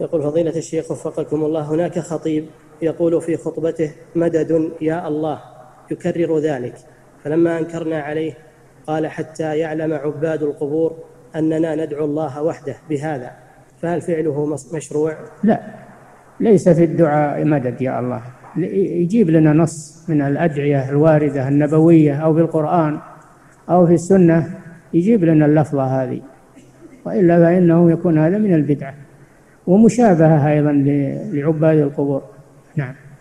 يقول فضيلة الشيخ وفقكم الله، هناك خطيب يقول في خطبته مدد يا الله، يكرر ذلك، فلما أنكرنا عليه قال حتى يعلم عباد القبور أننا ندعو الله وحده بهذا، فهل فعله مشروع؟ لا، ليس في الدعاء مدد يا الله. يجيب لنا نص من الأدعية الواردة النبوية أو في القرآن أو في السنة، يجيب لنا اللفظة هذه، وإلا فإنه يكون هذا من البدعة ومشابهة أيضا لعباد القبور. نعم.